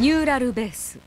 ニューラルベース。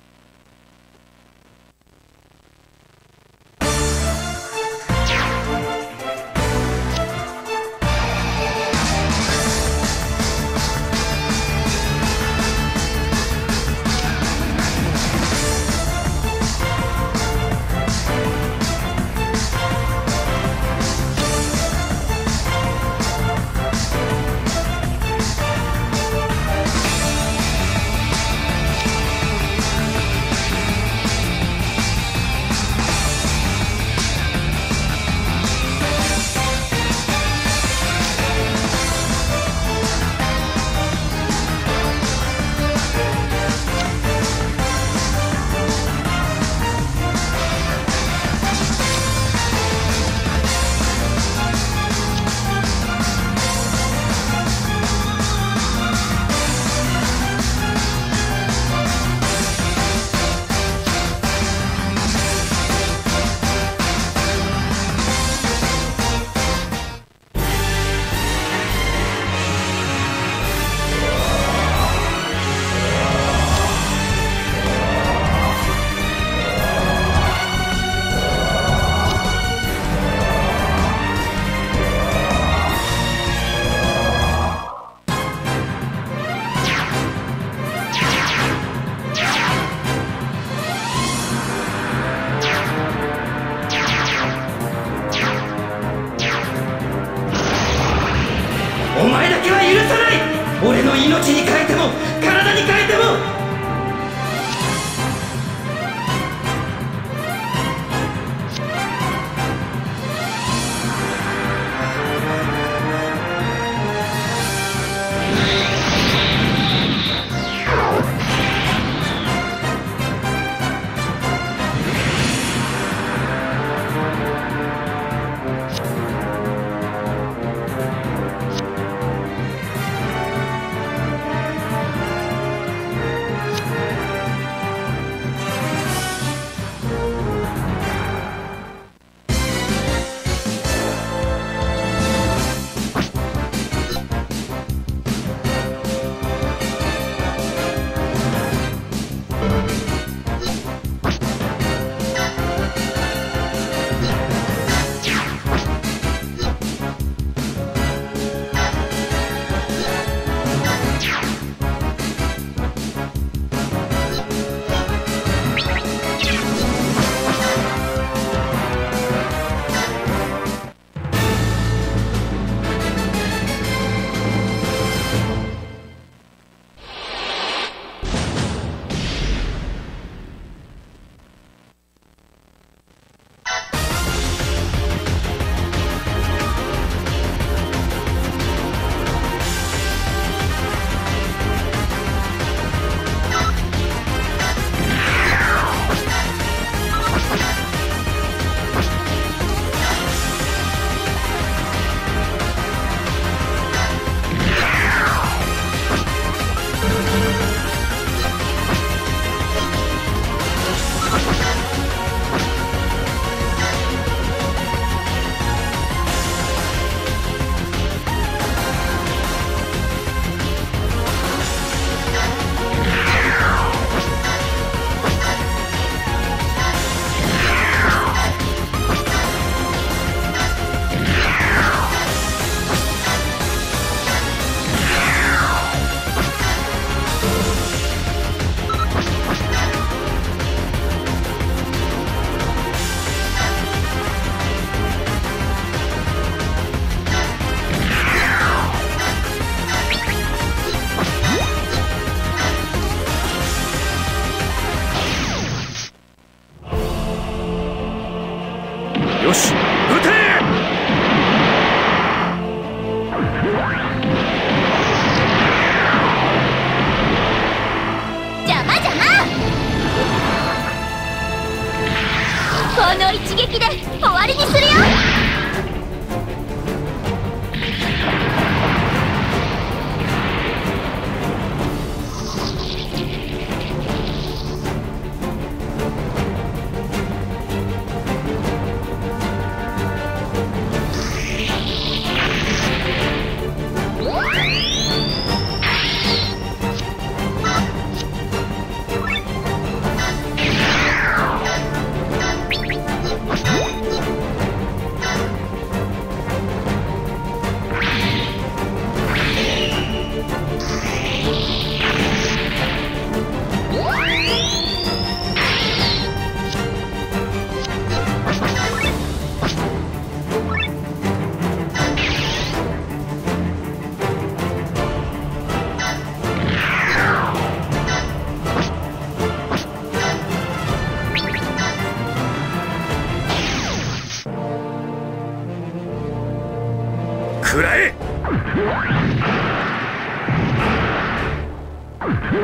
諦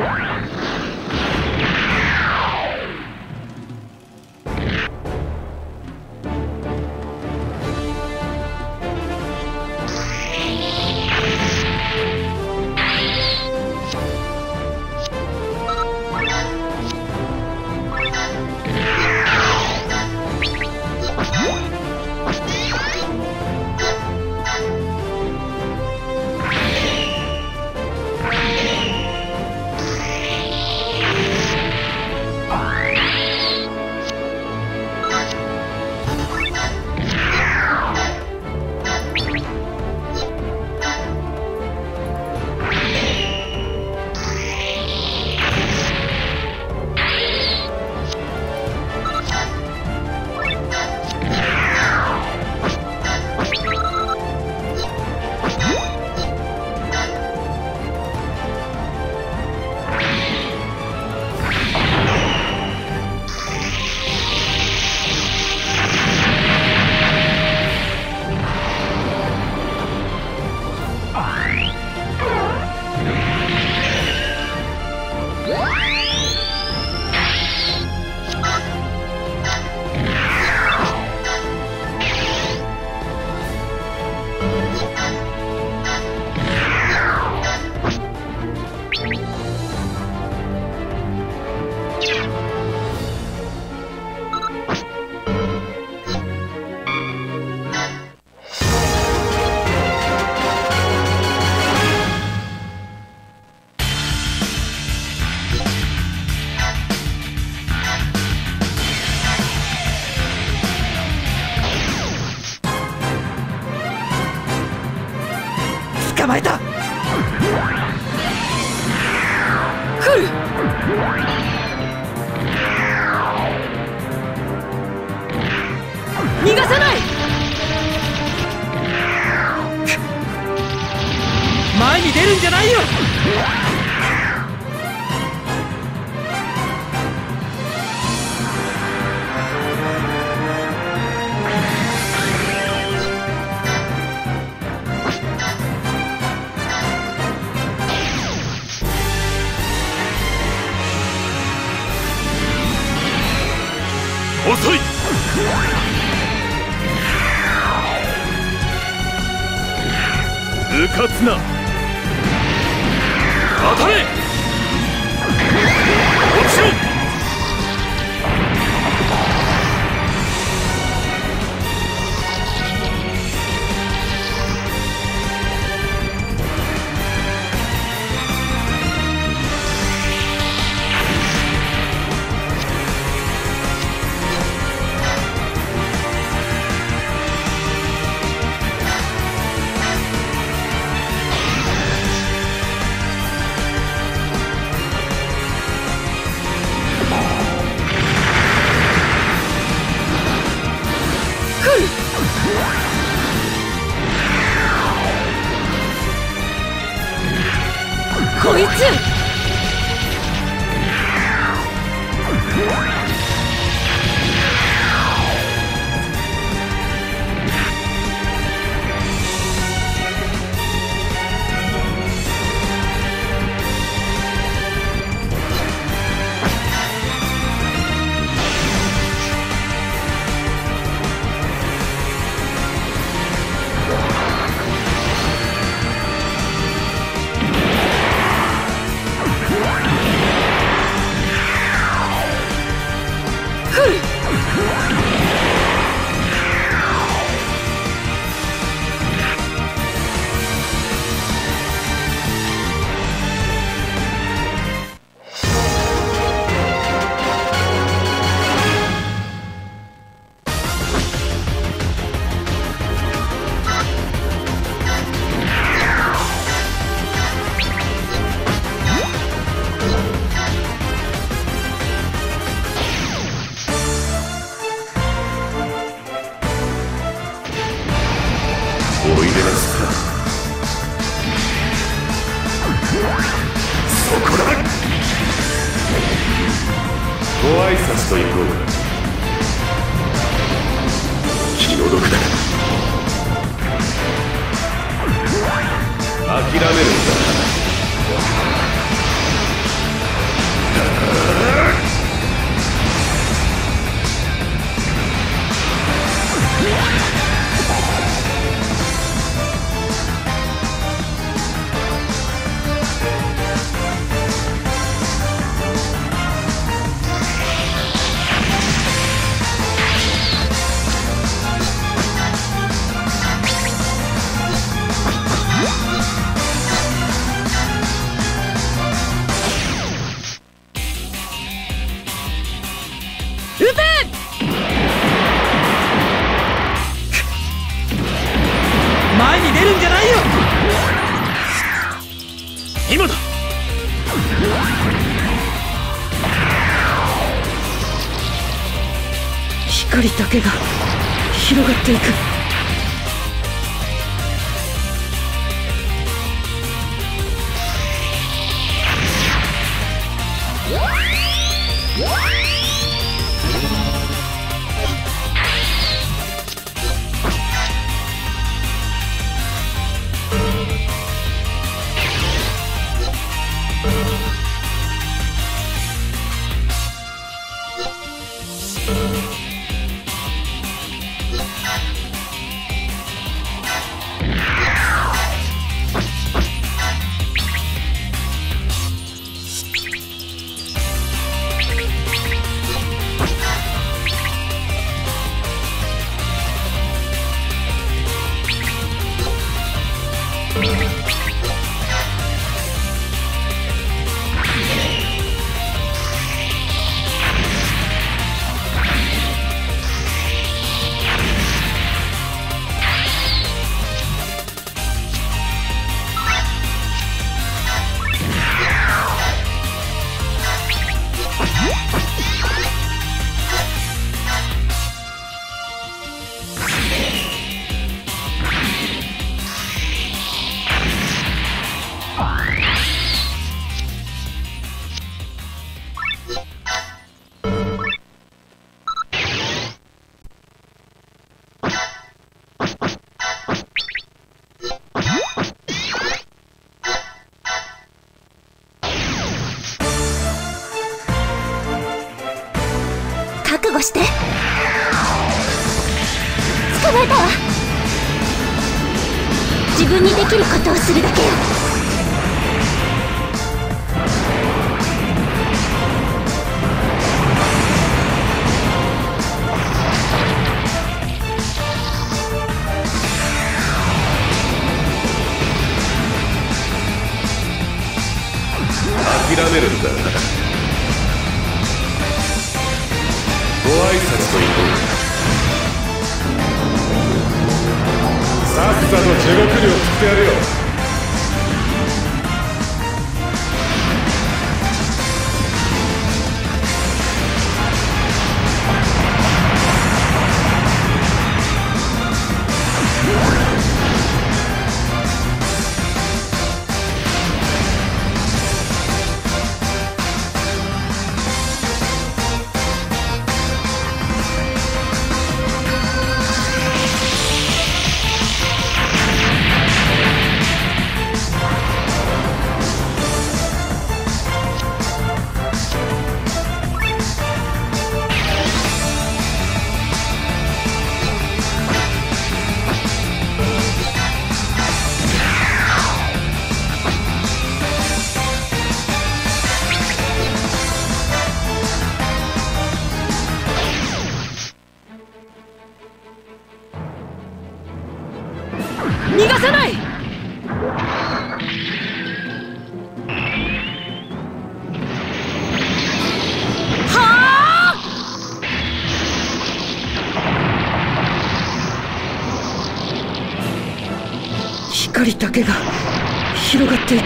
めるんだ。今だ。光だけが広がっていく。光だけが広がっていく。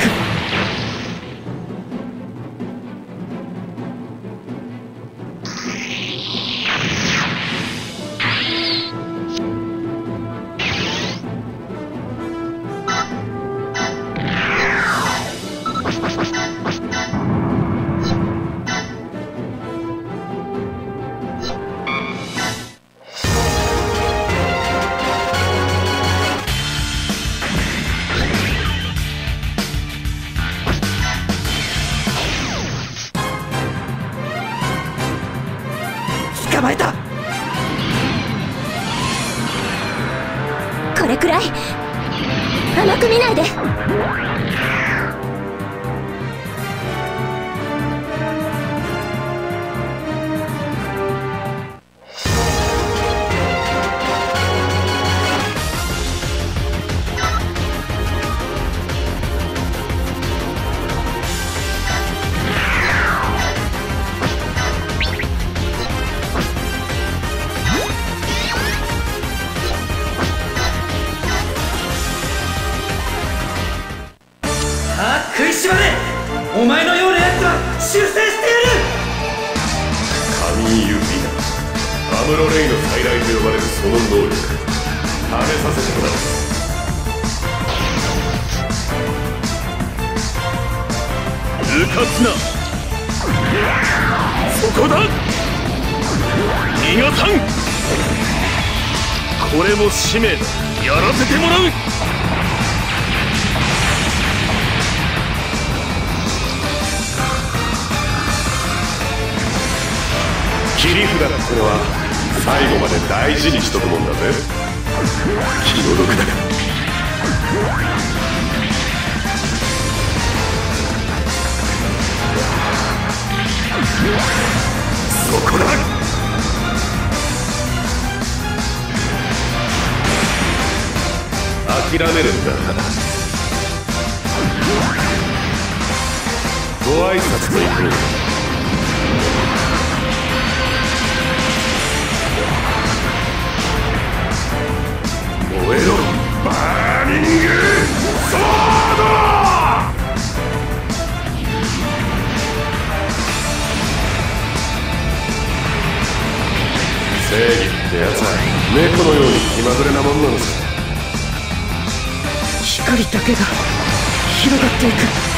お前のようなやつは修正してやる。神指だ。アムロレイの再来と呼ばれるその能力、試させてもらう。うかつな、そこだ。逃がさん。これも使命だ。やらせてもらう。切り札だ。これは最後まで大事にしとくもんだぜ。気の毒だがそこだ。諦めるんだ。ご挨拶と行く。燃えろバーニングソード。正義ってやつは猫のように気まぐれなもんなんです。光だけが広がっていく。